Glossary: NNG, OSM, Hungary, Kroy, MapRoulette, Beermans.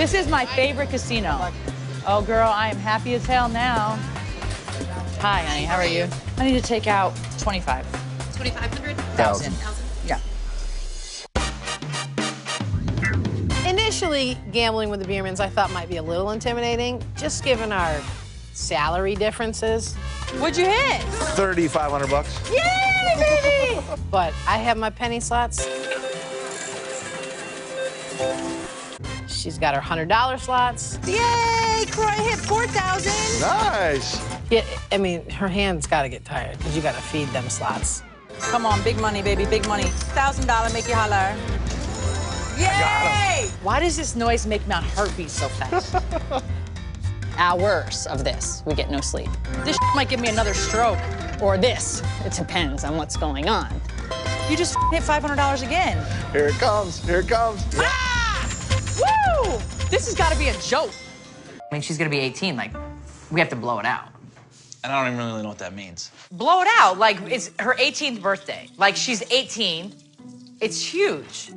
This is my favorite casino. Oh, girl, I am happy as hell now. Hi, honey, how are you? I need to take out 25. 2,500? 1,000. Yeah. Initially, gambling with the Beermans I thought might be a little intimidating, just given our salary differences. What'd you hit? 3,500 bucks. Yay, baby! But I have my penny slots. She's got her $100 slots. Yay, Kroy hit 4,000. Nice. Yeah, I mean, her hand's got to get tired because you got to feed them slots. Come on, big money, baby, big money. $1,000, make you holler. Yay! Why does this noise make my heart beat so fast? Hours of this, we get no sleep. This might give me another stroke, or this. It depends on what's going on. You just hit $500 again. Here it comes, here it comes. Ah! Woo! This has got to be a joke. I mean, she's going to be 18, like, we have to blow it out. And I don't even really know what that means. Blow it out, like, it's her 18th birthday. Like, she's 18, it's huge.